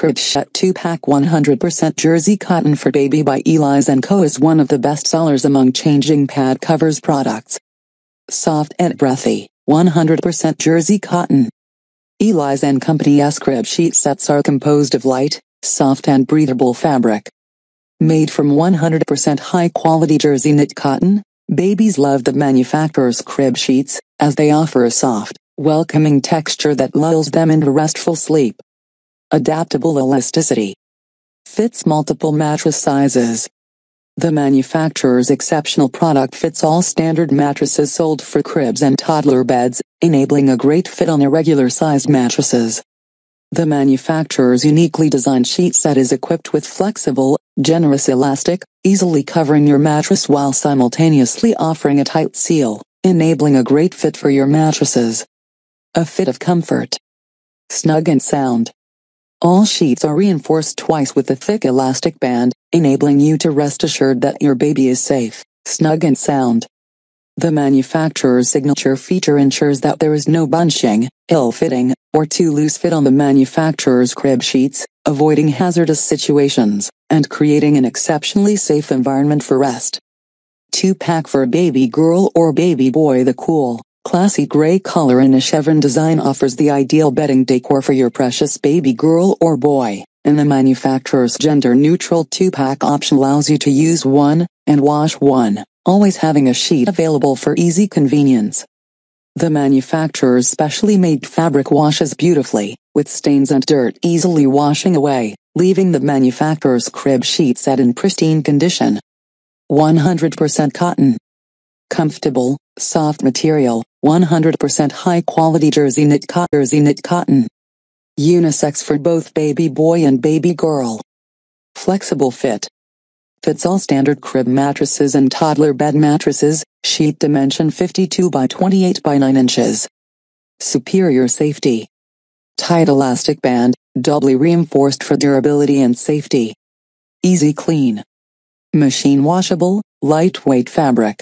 Crib Shet 2-pack 100% Jersey Cotton for Baby by Eli's & Co. is one of the best sellers among changing pad covers products. Soft and breathy, 100% Jersey Cotton. Eli's & Company's crib sheet sets are composed of light, soft and breathable fabric. Made from 100% high-quality Jersey knit cotton, babies love the manufacturer's crib sheets, as they offer a soft, welcoming texture that lulls them into restful sleep. Adaptable elasticity. Fits multiple mattress sizes. The manufacturer's exceptional product fits all standard mattresses sold for cribs and toddler beds, enabling a great fit on irregular-sized mattresses. The manufacturer's uniquely designed sheet set is equipped with flexible, generous elastic, easily covering your mattress while simultaneously offering a tight seal, enabling a great fit for your mattresses. A fit of comfort. Snug and sound. All sheets are reinforced twice with a thick elastic band, enabling you to rest assured that your baby is safe, snug and sound. The manufacturer's signature feature ensures that there is no bunching, ill-fitting, or too loose fit on the manufacturer's crib sheets, avoiding hazardous situations, and creating an exceptionally safe environment for rest. 2-pack for baby girl or baby boy. The cool, classy gray color in a chevron design offers the ideal bedding decor for your precious baby girl or boy, and the manufacturer's gender-neutral 2-pack option allows you to use one and wash one, always having a sheet available for easy convenience. The manufacturer's specially made fabric washes beautifully, with stains and dirt easily washing away, leaving the manufacturer's crib sheet set in pristine condition. 100% cotton. Comfortable, soft material. 100% high-quality Jersey knit cotton. Unisex for both baby boy and baby girl. Flexible fit. Fits all standard crib mattresses and toddler bed mattresses, sheet dimension 52 by 28 by 9 inches. Superior safety. Tight elastic band, doubly reinforced for durability and safety. Easy clean. Machine washable, lightweight fabric.